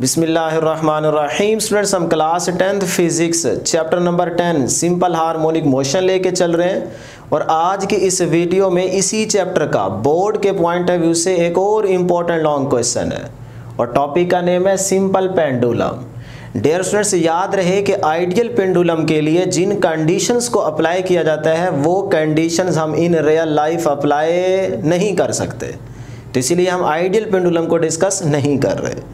बिस्मिल्लाहिर्रहमानिर्रहीम। स्टूडेंट्स, हम class 10th physics chapter number 10 simple harmonic motion लेके चल रहे हैं और आज की इस वीडियो में इसी चैप्टर का बोर्ड के पॉइंट ऑफ व्यू से एक और इम्पोर्टेंट लॉन्ग क्वेश्चन है और टॉपिक का नेम है सिंपल पेंडुलम। डियर स्टूडेंट्स, याद रहे कि आइडियल पेंडुलम के लिए जिन कंडीशंस को अप्लाई किया जाता है वो कंडीशंस हम इन रियल लाइफ अप्लाई नहीं कर सकते, तो इसीलिए हम आइडियल पेंडुलम को डिस्कस नहीं कर रहे।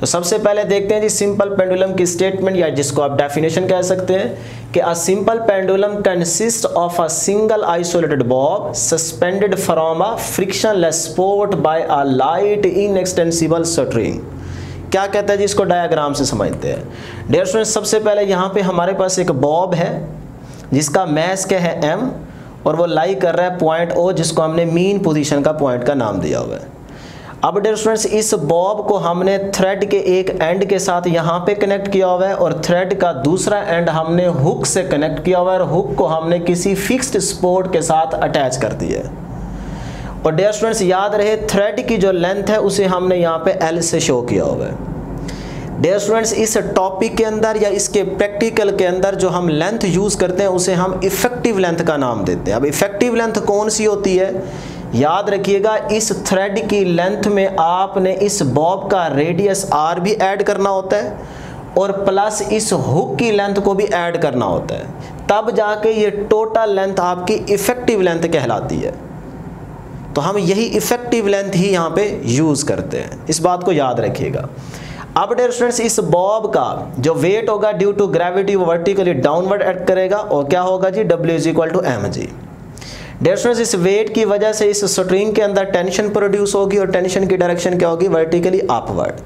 तो सबसे पहले देखते हैं जी सिंपल पेंडुलम की स्टेटमेंट या जिसको आप डेफिनेशन कह सकते हैं कि a simple pendulum consist of a single isolated bob suspended from a frictionless support by a light inextensible string. क्या कहता है जी, इसको डायग्राम से समझते हैं। डियर स्टूडेंट्स, सबसे पहले यहाँ पे हमारे पास एक बॉब है जिसका मैस क्या है m और वो लाई कर रहा है पॉइंट o जिसको हमने मीन पोजीशन का पॉइंट का नाम दिया हुआ है। अब डियर स्टूडेंट्स, इस बॉब को हमने थ्रेड के एक एंड के साथ यहाँ पे कनेक्ट किया हुआ है और थ्रेड का दूसरा एंड हमने हुक से कनेक्ट किया हुआ है और हुक को हमने किसी फिक्स्ड स्पोर्ट के साथ अटैच कर दिया है। और डियर स्टूडेंट्स, याद रहे थ्रेड की जो लेंथ है उसे हमने यहाँ पे L से शो किया हुआ है। डियर स्टूडेंट्स, इस टॉपिक के अंदर या इसके प्रैक्टिकल के अंदर जो हम लेंथ यूज़ करते हैं उसे हम इफेक्टिव लेंथ का नाम देते हैं। अब इफेक्टिव लेंथ कौन सी होती है, याद रखिएगा इस थ्रेड की लेंथ में आपने इस बॉब का रेडियस R भी ऐड करना होता है और प्लस इस हुक की लेंथ को भी ऐड करना होता है, तब जाके ये टोटल लेंथ आपकी इफेक्टिव लेंथ कहलाती है। तो हम यही इफेक्टिव लेंथ ही यहाँ पे यूज़ करते हैं, इस बात को याद रखिएगा। अब डियर स्टूडेंट्स, इस बॉब का जो वेट होगा ड्यू टू ग्रेविटी वो वर्टिकली डाउनवर्ड एक्ट करेगा और क्या होगा जी, W = mg। डियर स्टूडेंट्स, इस वेट की वजह से इस स्ट्रिंग के अंदर टेंशन प्रोड्यूस होगी और टेंशन की डायरेक्शन क्या होगी, वर्टिकली अपवर्ड।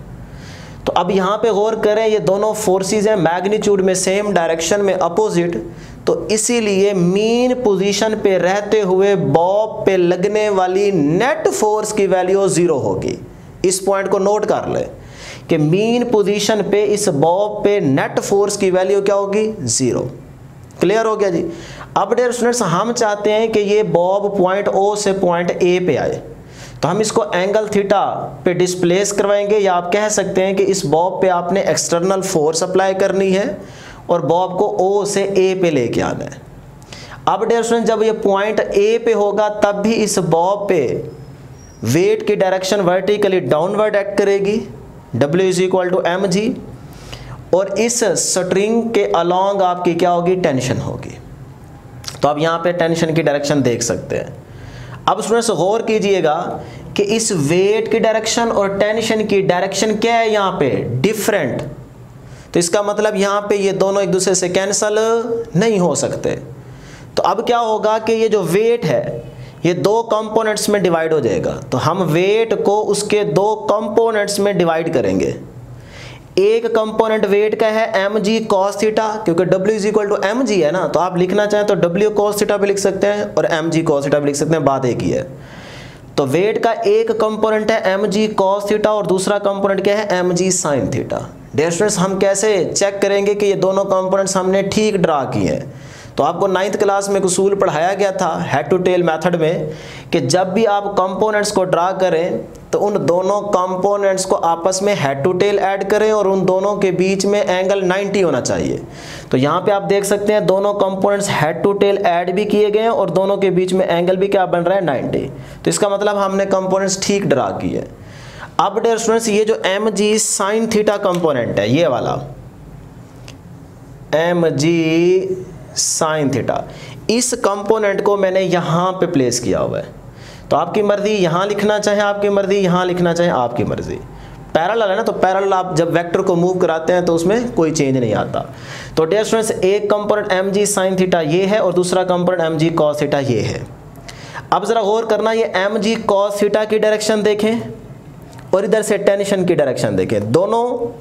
तो अब यहाँ पे गौर करें, ये दोनों फोर्सेज हैं मैग्नीट्यूड में सेम, डायरेक्शन में अपोजिट, तो इसीलिए मीन पोजीशन पे रहते हुए बॉब पे लगने वाली नेट फोर्स की वैल्यू 0 होगी। इस पॉइंट को नोट कर ले कि मीन पोजीशन पे इस बॉब पे नेट फोर्स की वैल्यू क्या होगी, 0। क्लियर हो गया जी। अब डियर स्टूडेंट्स, हम चाहते हैं कि ये बॉब पॉइंट ओ से पॉइंट ए पे आए, तो हम इसको एंगल थीटा पे डिस्प्लेस करवाएंगे या आप कह सकते हैं कि इस बॉब पे आपने एक्सटर्नल फोर्स अप्लाई करनी है और बॉब को O से A पे लेके आना है। अब डियर स्टूडेंट, जब ये पॉइंट A पे होगा तब भी इस बॉब पे वेट की डायरेक्शन वर्टिकली डाउनवर्ड एक्ट करेगी W = mg और इस स्ट्रिंग के अलोंग आपकी क्या होगी, टेंशन होगी। तो आप यहाँ पे टेंशन की डायरेक्शन देख सकते हैं। अब स्टूडेंट्स गौर कीजिएगा कि इस वेट की डायरेक्शन और टेंशन की डायरेक्शन क्या है यहाँ पे, डिफरेंट। तो इसका मतलब यहाँ पे ये दोनों एक दूसरे से कैंसल नहीं हो सकते। तो अब क्या होगा कि ये जो वेट है ये दो कंपोनेंट्स में डिवाइड हो जाएगा, तो हम वेट को उसके दो कंपोनेंट्स में डिवाइड करेंगे। एक कंपोनेंट वेट का है mg cos थीटा, क्योंकि W = mg है ना, तो आप लिखना चाहें तो W cos थीटा भी लिख सकते हैं और mg cos थीटा भी लिख सकते हैं, बात एक ही है। तो वेट का एक कंपोनेंट है mg cos थीटा और दूसरा कंपोनेंट क्या है, mg sin theta. Dear students, हम कैसे चेक करेंगे कि ये दोनों कंपोनेंट्स हमने ठीक ड्रा किए हैं, तो आपको 9th क्लास में उसूल पढ़ाया गया था हेड टू टेल मेथड में कि जब भी आप कंपोनेंट्स को ड्रा करें तो उन दोनों कंपोनेंट्स को आपस में हेड टू टेल ऐड करें और उन दोनों के बीच में एंगल 90 होना चाहिए। तो यहाँ पे आप देख सकते हैं दोनों components head to tail add भी किए गए हैं और दोनों के बीच में एंगल भी क्या बन रहा है, 90। तो इसका मतलब हमने कंपोनेंट्स ठीक ड्रा किए। अब डियर स्टूडेंट्स, ये जो mg sin थीटा कंपोनेंट है, ये वाला mg sin थीटा, इस कंपोनेंट को मैंने यहाँ पे प्लेस किया हुआ है। तो आपकी मर्जी, यहाँ लिखना चाहे आपकी मर्जी, यहाँ लिखना चाहे आपकी मर्जी। पैरेलल है ना, तो पैरेलल आप जब वेक्टर को मूव कराते हैं तो उसमें कोई चेंज नहीं आता। तो डियर स्टूडेंट्स, एक कंपोनेंट mg sin थीटा ये है और दूसरा कंपोनेंट mg cos थीटा ये है। अब ज़रा गौर करना, ये mg cos थीटा की डायरेक्शन देखें और इधर से टेंशन की डायरेक्शन देखें, दोनों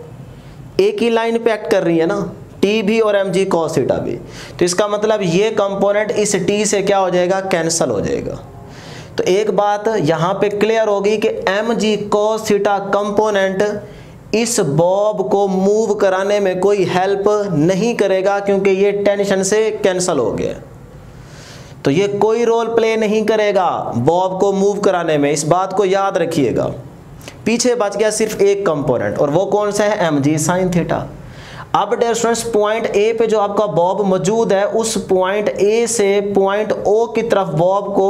एक ही लाइन पे एक्ट कर रही है ना, टी भी और mg cos थीटा भी। तो इसका मतलब ये कंपोनेंट इस टी से क्या हो जाएगा, कैंसिल हो जाएगा। तो एक बात यहाँ पे क्लियर होगी कि mg cos थीटा कंपोनेंट इस बॉब को मूव कराने में कोई हेल्प नहीं करेगा क्योंकि ये टेंशन से कैंसिल हो गया। तो ये कोई रोल प्ले नहीं करेगा बॉब को मूव कराने में, इस बात को याद रखिएगा। पीछे बच गया सिर्फ एक कंपोनेंट और वो कौन सा है एम जी साइन थीटा। अब डेयर स्टूडेंट्स पॉइंट ए पे जो आपका बॉब मौजूद है उस पॉइंट ए से पॉइंट ओ की तरफ बॉब को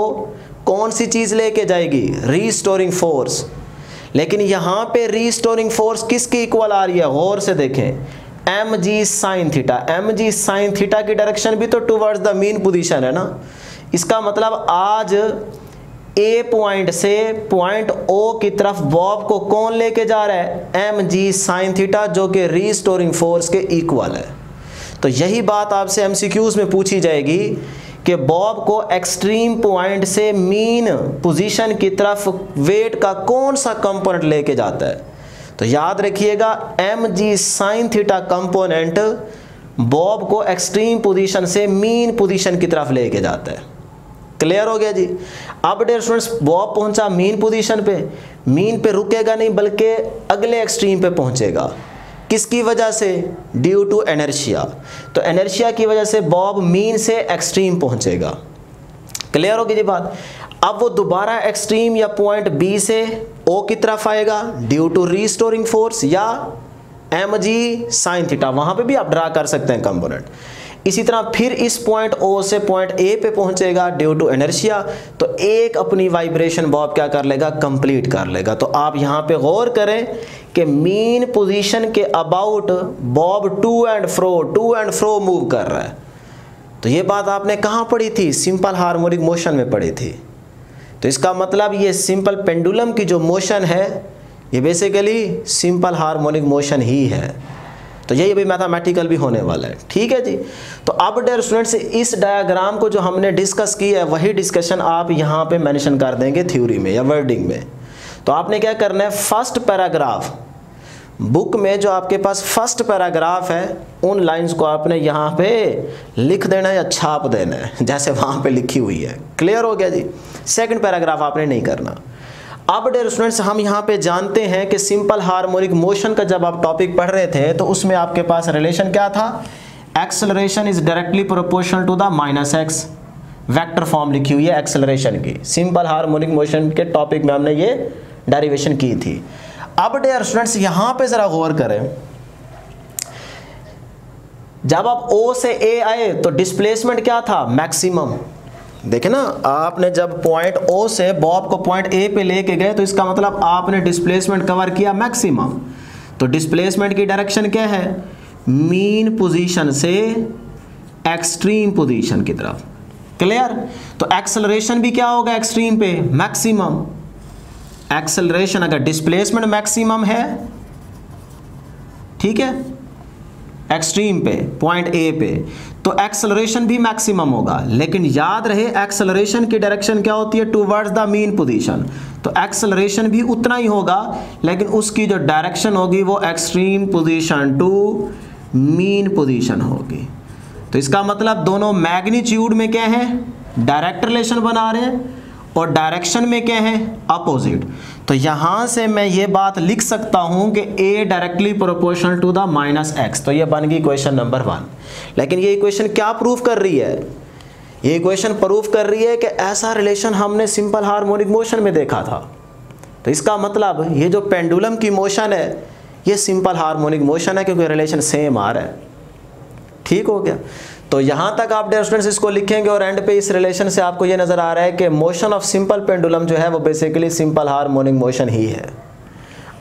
कौन सी चीज़ लेके जाएगी रीस्टोरिंग फोर्स। लेकिन यहाँ पे रीस्टोरिंग फोर्स किसकी इक्वल आ रही है गौर से देखें M G sine theta. M G sine theta की डायरेक्शन भी तो टुवर्ड्स द मीन पोजीशन है ना। इसका मतलब आज ए पॉइंट से पॉइंट ओ की तरफ बॉब को कौन लेके जा रहा है एम जी साइन थीटा जो कि रीस्टोरिंग फोर्स के इक्वल है। तो यही बात आपसे एमसीक्यूज में पूछी जाएगी कि बॉब को एक्सट्रीम पॉइंट से मीन पोजीशन की तरफ वेट का कौन सा कंपोनेंट लेके जाता है। तो याद रखिएगा M G sine theta component bob को एक्सट्रीम पोजीशन से मीन पोजीशन की तरफ लेके जाता है। क्लियर हो गया जी। अब डेयर स्टूडेंट्स बॉब पहुंचा मीन पोजीशन पे, मीन पे रुकेगा नहीं बल्कि अगले एक्सट्रीम पे पहुंचेगा। किसकी वजह से ड्यू टू इनर्शिया। तो इनर्शिया की वजह से बॉब मीन से एक्सट्रीम पहुंचेगा। क्लियर हो गई जी बात। अब वो दोबारा एक्सट्रीम या पॉइंट बी से ओ की तरफ आएगा ड्यू टू रीस्टोरिंग फोर्स या एम जी साइन थीटा। वहां पे भी आप ड्रा कर सकते हैं कंपोनेंट। इसी तरह फिर इस पॉइंट ओ से पॉइंट ए पे पहुंचेगा ड्यू टू इनर्शिया। तो एक अपनी वाइब्रेशन बॉब क्या कर लेगा कंप्लीट कर लेगा। तो आप यहां पे गौर करें कि मीन पोजीशन के about bob to and fro move कर रहा है। तो ये बात आपने कहाँ पढ़ी थी सिंपल हार्मोनिक मोशन में पढ़ी थी। तो इसका मतलब ये सिंपल पेंडुलम की जो मोशन है ये बेसिकली सिंपल हार्मोनिक मोशन ही है। तो यही अभी मैथमेटिकल भी होने वाला है। ठीक है जी। तो अब डेयर स्टूडेंट्स इस डायग्राम को जो हमने डिस्कस की है वही डिस्कशन आप यहाँ पे मेंशन कर देंगे थ्योरी में या वर्डिंग में। तो आपने क्या करना है फर्स्ट पैराग्राफ बुक में जो आपके पास फर्स्ट पैराग्राफ है उन लाइंस को आपने यहाँ पे लिख देना है या छाप देना है जैसे वहाँ पे लिखी हुई है। क्लियर हो गया जी। सेकंड पैराग्राफ आपने नहीं करना। अब डेयर स्टूडेंट्स हम यहाँ पे जानते हैं कि सिंपल हार्मोनिक मोशन का जब आप टॉपिक पढ़ रहे थे तो उसमें आपके पास रिलेशन क्या था acceleration is directly proportional to the minus X. Vector form लिखी हुई है एक्सेलरेशन की। सिंपल हार्मोनिक मोशन के टॉपिक में हमने ये डेरिवेशन की थी। अब डेयर स्टूडेंट्स यहां पे जरा गौर करें जब आप O से A आए तो डिस्प्लेसमेंट क्या था मैक्सिमम। देखे ना आपने जब पॉइंट O से बॉब को पॉइंट A पे लेके गए तो इसका मतलब आपने डिस्प्लेसमेंट कवर किया मैक्सिमम। तो डिस्प्लेसमेंट की डायरेक्शन क्या है मीन पोजीशन से एक्सट्रीम पोजीशन की तरफ। क्लियर। तो एक्सेलरेशन भी क्या होगा एक्सट्रीम पे मैक्सिमम। एक्सेलरेशन अगर डिस्प्लेसमेंट मैक्सिमम है ठीक है एक्सट्रीम पे पॉइंट ए पे तो एक्सेलरेशन भी मैक्सिमम होगा। लेकिन याद रहे एक्सेलरेशन की डायरेक्शन क्या होती है टुवर्ड्स द मीन पोजीशन। तो एक्सेलरेशन भी उतना ही होगा लेकिन उसकी जो डायरेक्शन होगी वो extreme position to mean position होगी। तो इसका मतलब दोनों मैग्नीट्यूड में क्या है डायरेक्ट रिलेशन बना रहे हैं और डायरेक्शन में क्या है अपोजिट। तो यहाँ से मैं ये बात लिख सकता हूँ कि A directly proportional to the minus x. तो ये बन गई क्वेश्चन नंबर 1। लेकिन ये इक्वेशन क्या प्रूफ कर रही है ये इक्वेशन प्रूफ कर रही है कि ऐसा रिलेशन हमने सिंपल हार्मोनिक मोशन में देखा था। तो इसका मतलब ये जो पेंडुलम की मोशन है ये सिंपल हार्मोनिक मोशन है क्योंकि रिलेशन सेम आ रहा है। ठीक हो गया। तो यहाँ तक आप डेयर स्टूडेंट्स इसको लिखेंगे और एंड पे इस रिलेशन से आपको ये नज़र आ रहा है कि मोशन ऑफ सिंपल पेंडुलम जो है वो बेसिकली सिंपल हार्मोनिक मोशन ही है।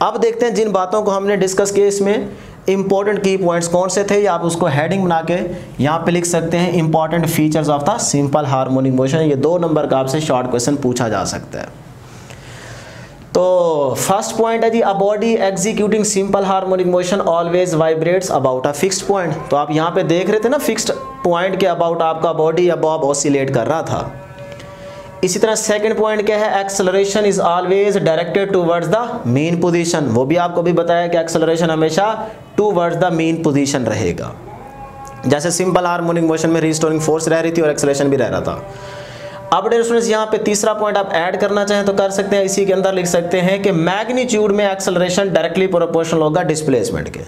अब देखते हैं जिन बातों को हमने डिस्कस किए इसमें इंपॉर्टेंट की पॉइंट्स कौन से थे या आप उसको हेडिंग बना के यहाँ पे लिख सकते हैं important features of the simple harmonic motion. ये 2 नंबर का आपसे शॉर्ट क्वेश्चन पूछा जा सकता है। तो फर्स्ट पॉइंट है जी a body executing simple harmonic motion always vibrates about a fixed point. तो आप यहाँ पे देख रहे थे ना फिक्स्ड पॉइंट के अबाउट आपका बॉडी या बॉब ऑसिलेट कर रहा था। इसी तरह सेकंड पॉइंट क्या है acceleration is always directed towards the mean position. वो भी आपको भी बताया कि एक्सेलरेशन हमेशा टूवर्ड्स द मेन पोजीशन रहेगा जैसे सिंपल हार्मोनिक मोशन में रीस्टोरिंग फोर्स रह रही थी और एक्सेलरेशन भी रह रहा था। अब डेयर स्टूडेंट्स यहाँ पे तीसरा पॉइंट आप ऐड करना चाहें तो कर सकते हैं। इसी के अंदर लिख सकते हैं कि मैग्नीट्यूड में एक्सेलरेशन डायरेक्टली प्रोपोर्शनल होगा डिस्प्लेसमेंट के।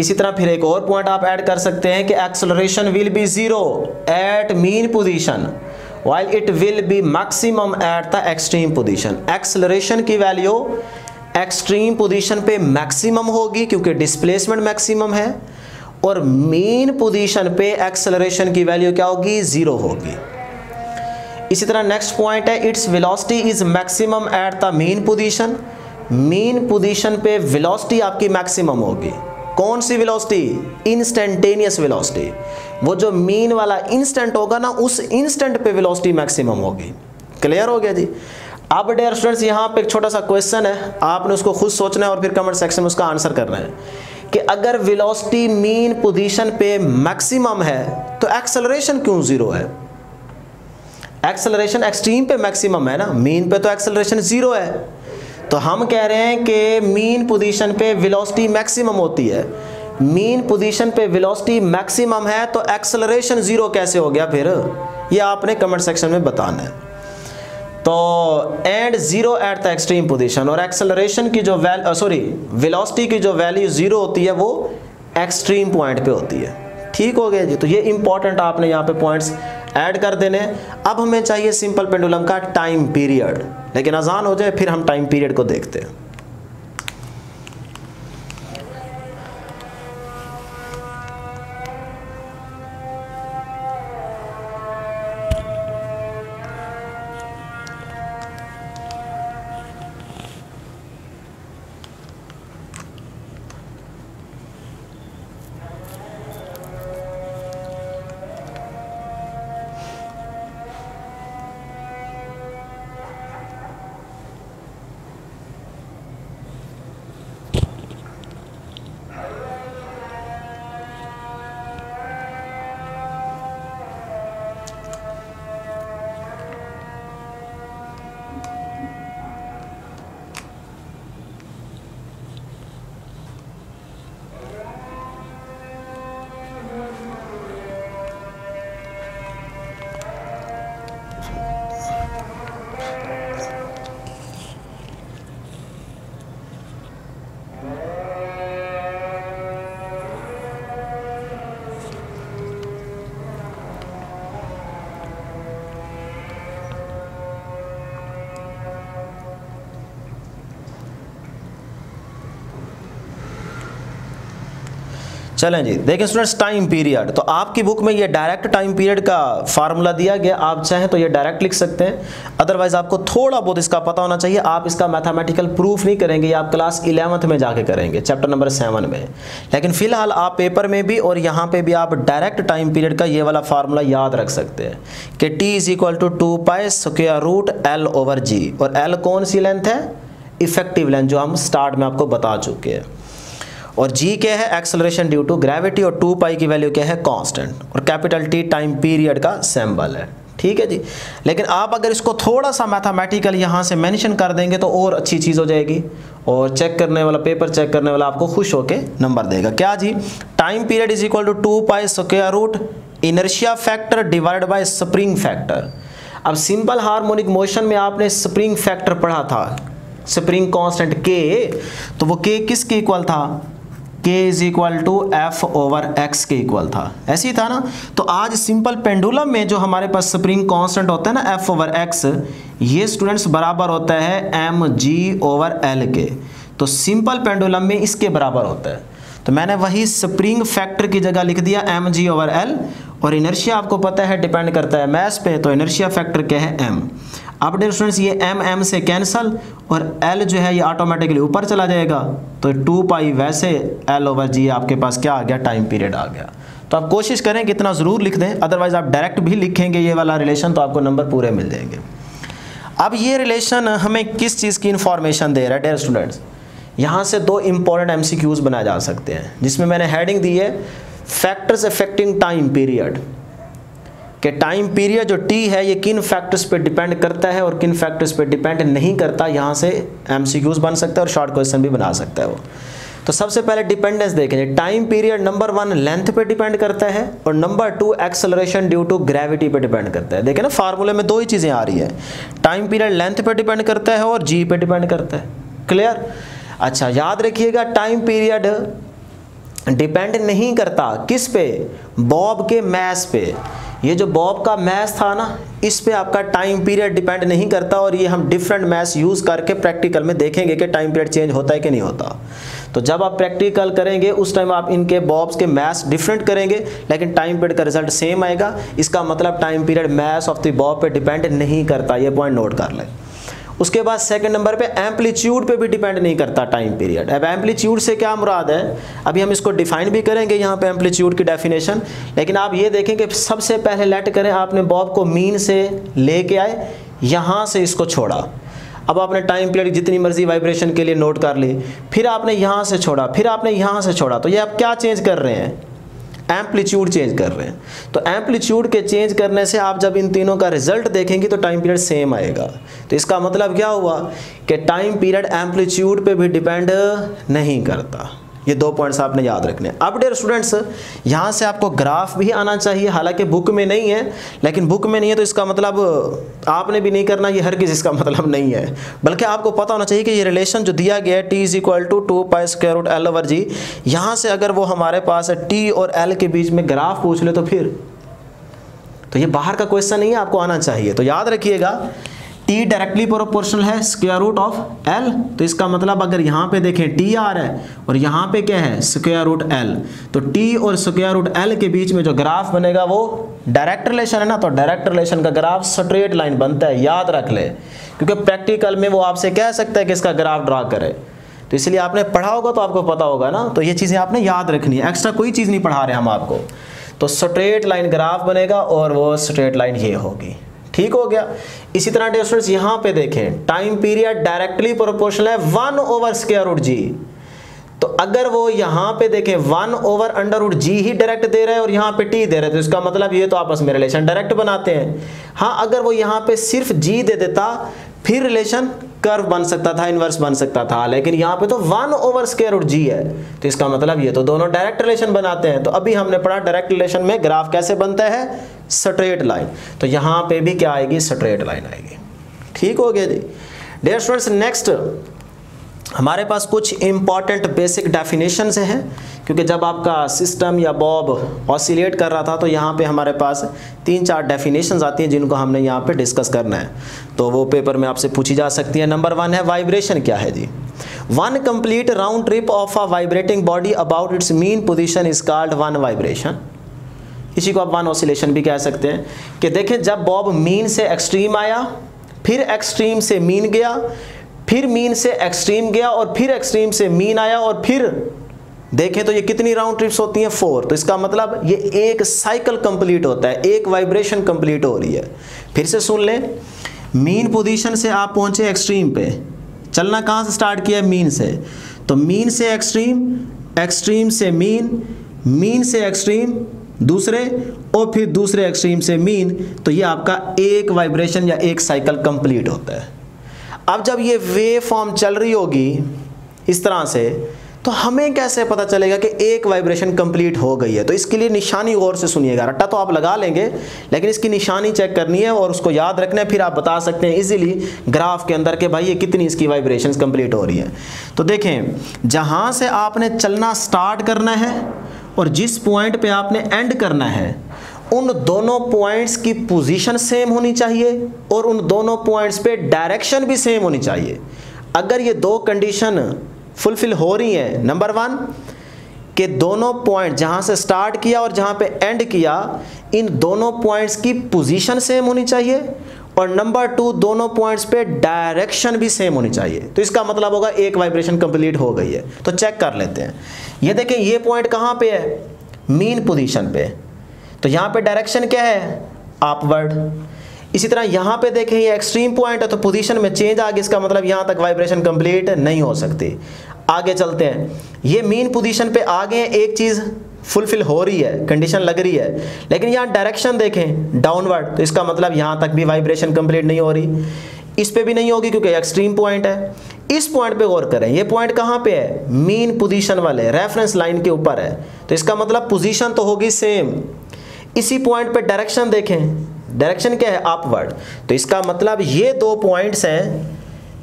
इसी तरह फिर एक और पॉइंट आप ऐड कर सकते हैं कि acceleration will be 0 at mean position while it will be maximum at the extreme position. Acceleration की वैल्यू एक्सट्रीम पोजीशन पे मैक्सिमम होगी क्योंकि डिस्प्लेसमेंट मैक्सिमम है, और मेन पोजीशन पे एक्सेलरेशन की वैल्यू क्या होगी, जीरो होगी। इसी तरह नेक्स्ट पॉइंट है, it's velocity is maximum at the mean position. Mean position पे वेलोसिटी आपकी मैक्सिमम होगी। कौन सी वेलोसिटी? Instantaneous velocity. वो जो मेन वाला इंस्टेंट होगा ना, उस इंस्टेंट पे वेलोसिटी मैक्सिमम होगी। क्लियर हो गया जी। अब डियर स्टूडेंट्स, यहाँ पे एक छोटा सा क्वेश्चन है, आपने उसको खुद सोचना है और फिर कमेंट सेक्शन में उसका आंसर करना है कि अगर वेलोसिटी मेन पोजीशन पे मैक्सिमम है तो एक्सेलरेशन क्यों जीरो है? एक्सेलरेशन एक्सट्रीम पे मैक्सिमम है ना, मेन पे तो एक्सेलरेशन जीरो है। तो हम कह रहे हैं कि मेन पोजीशन पे वेलोसिटी मैक्सिमम होती है। मेन पोजीशन पे वेलोसिटी मैक्सिमम है तो एक्सेलरेशन जीरो कैसे हो गया फिर? ये आपने कमेंट सेक्शन में बताना है। तो and zero at the extreme position, और एक्सेलरेशन की जो वेलोसिटी की जो वैल्यू जीरो होती है वो एक्सट्रीम पॉइंट पे होती है। ठीक हो गया जी। तो ये इंपॉर्टेंट आपने यहाँ पे पॉइंट्स ऐड कर देने। अब हमें चाहिए सिंपल पेंडुलम का टाइम पीरियड, लेकिन आसान हो जाए फिर हम टाइम पीरियड को देखते हैं। चलें जी, देखिए स्टूडेंट्स, टाइम पीरियड तो आपकी बुक में ये डायरेक्ट टाइम पीरियड का फार्मूला दिया गया। आप चाहें तो ये डायरेक्ट लिख सकते हैं, अदरवाइज आपको थोड़ा बहुत इसका पता होना चाहिए। आप इसका मैथमेटिकल प्रूफ नहीं करेंगे, ये आप क्लास 11th में जाके करेंगे, चैप्टर नंबर 7 में। लेकिन फिलहाल आप पेपर में भी और यहाँ पर भी आप डायरेक्ट टाइम पीरियड का ये वाला फार्मूला याद रख सकते हैं कि T = 2π√L/G, और एल कौन सी लेंथ है? इफेक्टिव लेंथ, जो हम स्टार्ट में आपको बता चुके हैं। और जी क्या है? एक्सेलरेशन ड्यू टू ग्रेविटी, और 2π की वैल्यू क्या है? कांस्टेंट, और कैपिटल टी टाइम पीरियड का सिंबल है। ठीक है जी। लेकिन आप अगर इसको थोड़ा सा मैथमेटिकल यहाँ से मेंशन कर देंगे तो और अच्छी चीज़ हो जाएगी, और चेक करने वाला, पेपर चेक करने वाला आपको खुश होके नंबर देगा। क्या जी? टाइम पीरियड = 2π√इनर्शिया फैक्टर / स्प्रिंग फैक्टर। अब सिंपल हार्मोनिक मोशन में आपने स्प्रिंग फैक्टर पढ़ा था, स्प्रिंग कॉन्स्टेंट के, तो वो के किसके इक्वल था? K = F/x के इक्वल था, ऐसी था ना। तो आज सिंपल पेंडुलम में जो हमारे पास स्प्रिंग कांस्टेंट होता है ना, F/x, ये स्टूडेंट्स बराबर होता है mg/L के। तो सिंपल पेंडुलम में इसके बराबर होता है। तो मैंने वही स्प्रिंग फैक्टर की जगह लिख दिया mg/L, और इनर्शिया आपको पता है डिपेंड करता है मास पे, तो इनर्शिया फैक्टर क्या है? m। अब डियर स्टूडेंट्स, ये m से कैंसिल, और l जो है ये ऑटोमेटिकली ऊपर चला जाएगा। तो 2π वैसे L/G आपके पास क्या आ गया? टाइम पीरियड आ गया। तो आप कोशिश करें कि इतना ज़रूर लिख दें, अदरवाइज आप डायरेक्ट भी लिखेंगे ये वाला रिलेशन तो आपको नंबर पूरे मिल जाएंगे। अब ये रिलेशन हमें किस चीज़ की इन्फॉर्मेशन दे रहा है? डियर स्टूडेंट्स, यहाँ से दो इंपॉर्टेंट MCQs बनाए जा सकते हैं, जिसमें मैंने हेडिंग दी है फैक्टर्स अफेक्टिंग टाइम पीरियड, कि टाइम पीरियड जो टी है ये किन फैक्टर्स पे डिपेंड करता है और किन फैक्टर्स पे डिपेंड नहीं करता। यहाँ से MCQs बन सकता है और शॉर्ट क्वेश्चन भी बना सकता है वो। तो सबसे पहले डिपेंडेंस देखेंगे। टाइम पीरियड नंबर 1 लेंथ पे डिपेंड करता है, और number 2 acceleration due to gravity पे डिपेंड करता है। देखें ना, फार्मूले में दो ही चीज़ें आ रही है, टाइम पीरियड लेंथ पे डिपेंड करता है और जी पे डिपेंड करता है। क्लियर? अच्छा, याद रखिएगा, टाइम पीरियड डिपेंड नहीं करता किस पे? बॉब के मास पे। ये जो बॉब का मैथ था ना, इस पे आपका टाइम पीरियड डिपेंड नहीं करता, और ये हम डिफरेंट मैथ्स यूज़ करके प्रैक्टिकल में देखेंगे कि टाइम पीरियड चेंज होता है कि नहीं होता। तो जब आप प्रैक्टिकल करेंगे उस टाइम आप इनके बॉब्स के मैथ्स डिफरेंट करेंगे, लेकिन टाइम पीरियड का रिजल्ट सेम आएगा। इसका मतलब time period mass of the bob पे डिपेंड नहीं करता, ये पॉइंट नोट कर लें। उसके बाद सेकंड नंबर पे एम्पलीट्यूड पे भी डिपेंड नहीं करता टाइम पीरियड। अब एम्पलीट्यूड से क्या मुराद है, अभी हम इसको डिफाइन भी करेंगे यहाँ पे एम्पलीट्यूड की डेफिनेशन, लेकिन आप ये देखें कि सबसे पहले लेट करें आपने बॉब को मीन से लेके आए, यहाँ से इसको छोड़ा, अब आपने टाइम पीरियड जितनी मर्जी वाइब्रेशन के लिए नोट कर ली, फिर आपने यहाँ से छोड़ा, फिर आपने यहाँ से छोड़ा, तो ये आप क्या चेंज कर रहे हैं, एम्पलीट्यूड चेंज कर रहे हैं। तो एम्पलीट्यूड के चेंज करने से आप जब इन तीनों का रिजल्ट देखेंगे तो टाइम पीरियड सेम आएगा। तो इसका मतलब क्या हुआ कि टाइम पीरियड एम्पलीट्यूड पे भी डिपेंड नहीं करता। ये दो पॉइंट्स आपने याद रखने हैं। अब डियर स्टूडेंट्स, यहाँ से आपको ग्राफ भी आना चाहिए, हालांकि बुक में नहीं है, लेकिन बुक में नहीं है तो इसका मतलब आपने भी नहीं करना, ये हर किसी इसका मतलब नहीं है, बल्कि आपको पता होना चाहिए कि ये रिलेशन जो दिया गया है T = 2π√L/G, यहाँ से अगर वो हमारे पास T और L के बीच में ग्राफ पूछ ले तो फिर तो ये बाहर का क्वेश्चन नहीं है, आपको आना चाहिए। तो याद रखिएगा T डायरेक्टली प्रोपोर्शनल है square root of L, तो इसका मतलब अगर यहाँ पे देखें T आ रहा है और यहाँ पे क्या है square root L, तो T और square root L के बीच में जो ग्राफ बनेगा वो डायरेक्ट रिलेशन है ना, तो डायरेक्ट रिलेशन का ग्राफ स्ट्रेट लाइन बनता है, याद रख ले, क्योंकि प्रैक्टिकल में वो आपसे कह सकता है कि इसका ग्राफ ड्रा करे, तो इसलिए आपने पढ़ा होगा तो आपको पता होगा ना, तो ये चीज़ें आपने याद रखनी है, एक्स्ट्रा कोई चीज़ नहीं पढ़ा रहे हम आपको। तो स्ट्रेट लाइन ग्राफ बनेगा और वो स्ट्रेट लाइन ये होगी, ठीक हो गया। इसी तरह डियर स्टूडेंट्स यहां पे देखें टाइम पीरियड डायरेक्टली प्रोपोर्शनल है 1/square root G, तो अगर वो यहां पे देखें 1/√G ही डायरेक्ट दे रहा है और यहां पे T दे रहा है, तो इसका मतलब ये तो आपस में रिलेशन डायरेक्ट बनाते हैं। हाँ, अगर वो यहां पे सिर्फ G दे देता फिर रिलेशन कर्व बन सकता था, इनवर्स बन सकता था, लेकिन यहाँ पे तो 1/square root G है, तो इसका मतलब ये तो दोनों डायरेक्ट रिलेशन बनाते हैं। तो अभी हमने पढ़ा डायरेक्ट रिलेशन में ग्राफ कैसे बनता है, स्ट्रेट लाइन, तो यहाँ पे भी क्या आएगी, स्ट्रेट लाइन आएगी, ठीक हो गया जी। डियर स्टूडेंट्स नेक्स्ट हमारे पास कुछ इंपॉर्टेंट बेसिक डेफिनेशंस हैं, क्योंकि जब आपका सिस्टम या बॉब ऑसिलेट कर रहा था तो यहाँ पे हमारे पास 3-4 डेफिनेशंस आती हैं जिनको हमने यहाँ पे डिस्कस करना है, तो वो पेपर में आपसे पूछी जा सकती है। नंबर 1 है वाइब्रेशन क्या है जी, 1 complete round trip of a vibrating body about its mean position is called 1 vibration. इसी को आप 1 ऑसिलेशन भी कह सकते हैं, कि देखें जब बॉब मीन से एक्सट्रीम आया, फिर एक्सट्रीम से मीन गया, फिर मीन से एक्सट्रीम गया और फिर एक्सट्रीम से मीन आया, और फिर देखें तो ये कितनी राउंड ट्रिप्स होती हैं, 4, तो इसका मतलब ये एक साइकिल कंप्लीट होता है, एक वाइब्रेशन कंप्लीट हो रही है। फिर से सुन लें, मीन पोजीशन से आप पहुंचे एक्सट्रीम पे, चलना कहाँ से स्टार्ट किया, मीन से, तो मीन से एक्सट्रीम, एक्सट्रीम से मीन, मीन से एक्सट्रीम दूसरे, और फिर दूसरे एक्सट्रीम से मीन, तो ये आपका एक वाइब्रेशन या एक साइकिल कंप्लीट होता है। अब जब ये वेव फॉर्म चल रही होगी इस तरह से, तो हमें कैसे पता चलेगा कि एक वाइब्रेशन कंप्लीट हो गई है, तो इसके लिए निशानी गौर से सुनिएगा, रट्टा तो आप लगा लेंगे लेकिन इसकी निशानी चेक करनी है और उसको याद रखना है, फिर आप बता सकते हैं इजीली ग्राफ के अंदर कि भाई ये कितनी इसकी वाइब्रेशंस कंप्लीट हो रही है। तो देखें जहाँ से आपने चलना स्टार्ट करना है और जिस पॉइंट पर आपने एंड करना है, उन दोनों पॉइंट्स की पोजीशन सेम होनी चाहिए और उन दोनों पॉइंट्स पे डायरेक्शन भी सेम होनी चाहिए। अगर ये दो कंडीशन फुलफिल हो रही हैं, नंबर 1 के दोनों पॉइंट जहाँ से स्टार्ट किया और जहाँ पे एंड किया, इन दोनों पॉइंट्स की पोजीशन सेम होनी चाहिए, और नंबर 2 दोनों पॉइंट्स पे डायरेक्शन भी सेम होनी चाहिए, तो इसका मतलब होगा एक वाइब्रेशन कंप्लीट हो गई है। तो चेक कर लेते हैं, ये देखें ये पॉइंट कहाँ पे है, मीन पोजीशन पे, तो यहाँ पे डायरेक्शन क्या है, अपवर्ड। इसी तरह यहाँ पे देखें ये एक्सट्रीम पॉइंट है, तो पोजीशन में चेंज आ गया, इसका मतलब यहाँ तक वाइब्रेशन कंप्लीट नहीं हो सकती। आगे चलते हैं, ये मीन पोजीशन पे आ गए, एक चीज़ फुलफिल हो रही है, कंडीशन लग रही है, लेकिन यहाँ डायरेक्शन देखें डाउनवर्ड, तो इसका मतलब यहाँ तक भी वाइब्रेशन कंप्लीट नहीं हो रही, इस पर भी नहीं होगी क्योंकि एक्सट्रीम पॉइंट है। इस पॉइंट पे गौर करें, ये पॉइंट कहाँ पे है, मीन पोजीशन वाले रेफरेंस लाइन के ऊपर है, तो इसका मतलब पोजीशन तो होगी सेम। इसी पॉइंट पे डायरेक्शन देखें, डायरेक्शन क्या है, अपवर्ड, तो इसका मतलब ये दो पॉइंट्स हैं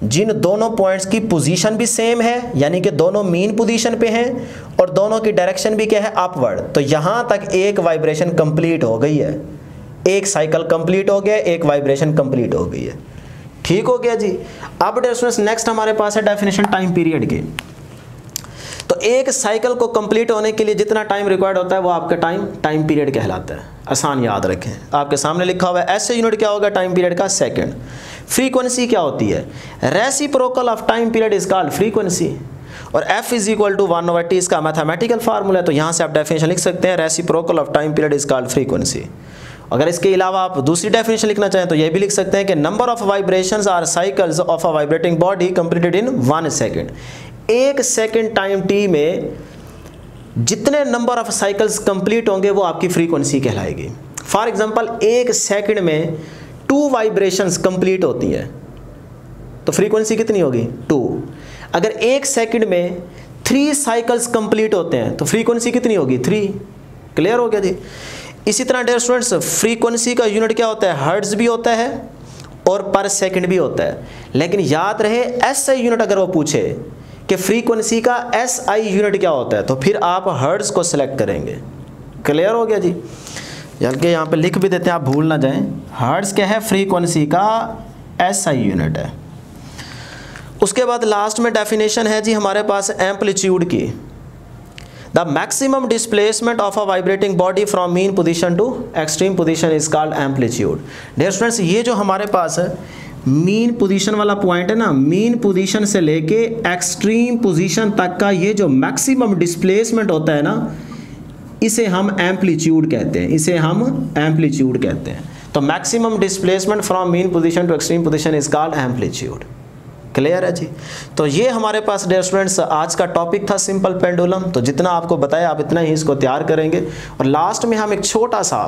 जिन दोनों पॉइंट्स की पोजीशन भी सेम है, यानी कि दोनों मीन पोजीशन पे हैं और दोनों की डायरेक्शन भी क्या है, अपवर्ड, तो यहाँ तक एक वाइब्रेशन कंप्लीट हो गई है। एक साइकिल कंप्लीट हो गया, एक वाइब्रेशन कंप्लीट हो गई है। ठीक हो गया जी। अब नेक्स्ट हमारे पास है डेफिनेशन टाइम पीरियड की। तो एक साइकिल को कंप्लीट होने के लिए जितना टाइम रिक्वायर्ड होता है वो आपका टाइम पीरियड कहलाता है। आसान याद रखें, आपके सामने लिखा हुआ है। एसआई यूनिट क्या होगा टाइम पीरियड का? सेकंड। फ्रीक्वेंसी क्या होती है? Reciprocal of time period is called frequency. और F is equal to 1/T इसका मैथमेटिकल फार्मूला है। तो यहाँ से आप डेफिनेशन लिख सकते हैं, reciprocal of time period is called frequency. अगर इसके अलावा आप दूसरी डेफिनेशन लिखना चाहें तो यह भी लिख सकते हैं कि number of vibrations or cycles of a vibrating body completed in 1 second. एक सेकेंड टाइम टी में जितने नंबर ऑफ साइकिल्स कंप्लीट होंगे वो आपकी फ्रीक्वेंसी कहलाएगी। फॉर एग्जांपल एक सेकेंड में 2 वाइब्रेशंस कंप्लीट होती है तो फ्रीक्वेंसी कितनी होगी? 2। अगर एक सेकेंड में 3 साइकिल्स कंप्लीट होते हैं तो फ्रीक्वेंसी कितनी होगी? 3। क्लियर हो गया जी। इसी तरह डेयर स्टूडेंट्स फ्रीक्वेंसी का यूनिट क्या होता है? हर्ट्ज भी होता है और पर सेकंड भी होता है। लेकिन याद रहे एसआई यूनिट अगर वो पूछे कि फ्रीक्वेंसी का एसआई यूनिट क्या होता है तो फिर आप हर्ट्ज को सिलेक्ट करेंगे। क्लियर हो गया जी। जबकि यहाँ पे लिख भी देते हैं, आप भूल ना जाएं। हर्ट्ज क्या है? फ्रीक्वेंसी का एसआई यूनिट है। उसके बाद लास्ट में डेफिनेशन है जी हमारे पास एम्पलीट्यूड की। The maximum displacement of a vibrating body from mean position to extreme position is called amplitude. Dear students, ये जो हमारे पास है mean position वाला पॉइंट है ना, mean position से लेके extreme position तक का ये जो maximum displacement होता है ना, इसे हम amplitude कहते हैं, इसे हम amplitude कहते हैं। तो maximum displacement from mean position to extreme position is called amplitude। Clear है जी। तो ये हमारे पास डियर स्टूडेंट्स आज का टॉपिक था सिंपल पेंडुलम। तो जितना आपको बताया आप इतना ही इसको तैयार करेंगे। और लास्ट में हम एक छोटा सा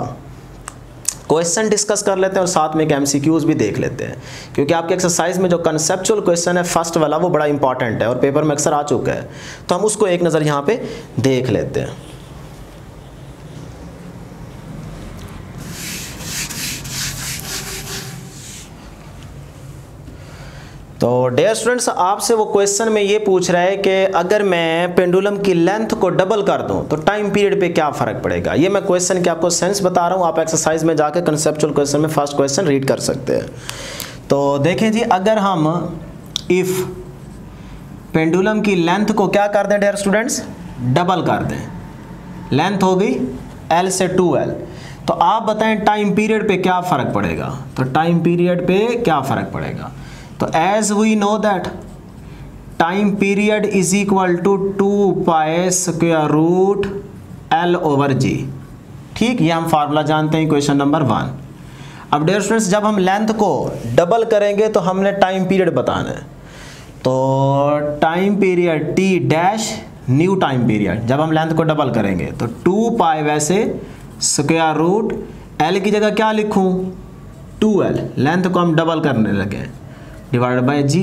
क्वेश्चन डिस्कस कर लेते हैं और साथ में एक एमसीक्यूज भी देख लेते हैं, क्योंकि आपके एक्सरसाइज में जो कंसेप्चुअल क्वेश्चन है फर्स्ट वाला वो बड़ा इंपॉर्टेंट है और पेपर में अक्सर आ चुका है। तो हम उसको एक नज़र यहाँ पर देख लेते हैं। तो डियर स्टूडेंट्स आपसे वो क्वेश्चन में ये पूछ रहा है कि अगर मैं पेंडुलम की लेंथ को डबल कर दूं तो टाइम पीरियड पे क्या फ़र्क पड़ेगा। ये मैं क्वेश्चन के आपको सेंस बता रहा हूँ, आप एक्सरसाइज में जाकर कंसेप्चुअल क्वेश्चन में फर्स्ट क्वेश्चन रीड कर सकते हैं। तो देखें जी, अगर हम इफ़ पेंडुलम की लेंथ को क्या कर दें डियर स्टूडेंट्स, डबल कर दें। लेंथ होगी एल से 2l। तो आप बताएं टाइम पीरियड पर क्या फ़र्क पड़ेगा। तो टाइम पीरियड पर क्या फ़र्क पड़ेगा? तो as we know that time period is equal to 2π√l/g। ठीक, ये हम फार्मूला जानते हैं, इक्वेशन नंबर 1। अब डियर स्टूडेंट्स जब हम लेंथ को डबल करेंगे तो हमने टाइम पीरियड बताना है। तो time period t dash new time period जब हम लेंथ को डबल करेंगे तो 2π वैसे स्क्वायर रूट l की जगह क्या लिखूं? 2l। लेंथ को हम डबल करने लगे डिवाइड बाय g।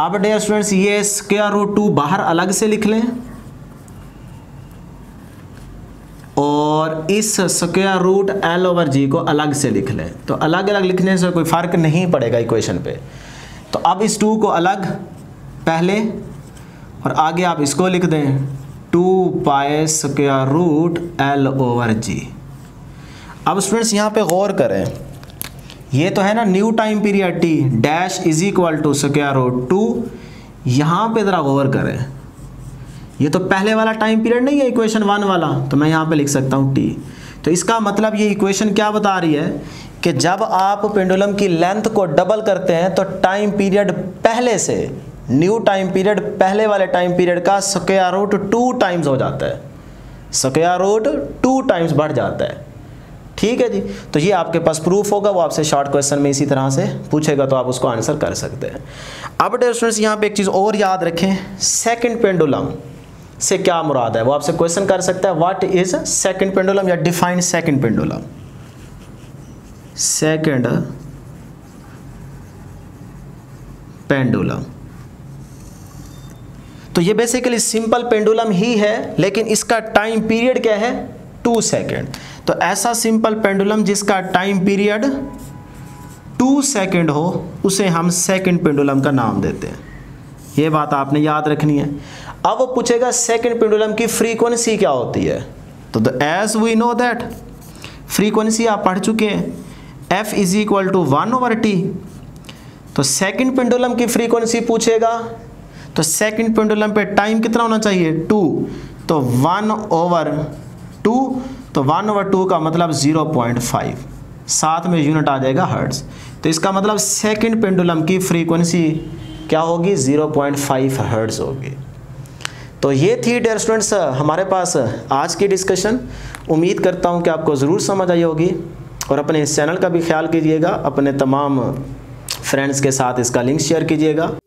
अब डियर स्टूडेंट्स ये स्क्वायर रूट 2 बाहर अलग से लिख लें और इस स्क्वायर रूट l/g को अलग से लिख लें। तो अलग अलग लिखने से कोई फर्क नहीं पड़ेगा इक्वेशन पे। तो अब इस 2 को अलग पहले और आगे आप इसको लिख दें 2π स्क्वायर रूट l/g। अब स्टूडेंट्स यहाँ पे गौर करें, ये तो है ना new time period T dash is equal to square root 2। यहाँ पे ज़रा गौर करें, ये तो पहले वाला टाइम पीरियड नहीं है इक्वेशन 1 वाला, तो मैं यहाँ पे लिख सकता हूँ टी। तो इसका मतलब ये इक्वेशन क्या बता रही है कि जब आप पेंडुलम की लेंथ को डबल करते हैं तो टाइम पीरियड पहले से, न्यू टाइम पीरियड पहले वाले टाइम पीरियड का स्क्वायर रूट 2 टाइम्स हो जाता है, स्क्वायर रूट 2 टाइम्स बढ़ जाता है। ठीक है जी। तो ये आपके पास प्रूफ होगा, वो आपसे शॉर्ट क्वेश्चन में इसी तरह से पूछेगा तो आप उसको आंसर कर सकते हैं। अब डियर स्टूडेंट्स यहाँ पे एक चीज़ और याद रखें, सेकंड पेंडुलम से क्या मुराद है, वो आपसे क्वेश्चन कर सकता है व्हाट इज सेकंड पेंडुलम या define second pendulum. Second pendulum तो ये बेसिकली सिंपल पेंडुलम ही है, लेकिन इसका टाइम पीरियड क्या है? 2 सेकेंड। तो ऐसा सिंपल पेंडुलम जिसका टाइम पीरियड 2 सेकेंड हो उसे हम सेकेंड पेंडुलम का नाम देते हैं। ये बात आपने याद रखनी है। अब वो पूछेगा सेकेंड पेंडुलम की फ्रीक्वेंसी क्या होती है। तो as we know that frequency आप पढ़ चुके हैं, F is equal to 1/T। तो सेकंड पेंडुलम की फ्रीक्वेंसी पूछेगा तो सेकंड पेंडुलम पे टाइम कितना होना चाहिए 2, तो 1/2, तो 1/2 का मतलब 0.5, साथ में यूनिट आ जाएगा हर्ट्ज। तो इसका मतलब सेकंड पेंडुलम की फ्रीक्वेंसी क्या होगी 0.5 हर्ट्ज होगी। तो ये थी डियर स्टूडेंट्स हमारे पास आज की डिस्कशन। उम्मीद करता हूँ कि आपको ज़रूर समझ आई होगी, और अपने इस चैनल का भी ख्याल कीजिएगा, अपने तमाम फ्रेंड्स के साथ इसका लिंक शेयर कीजिएगा।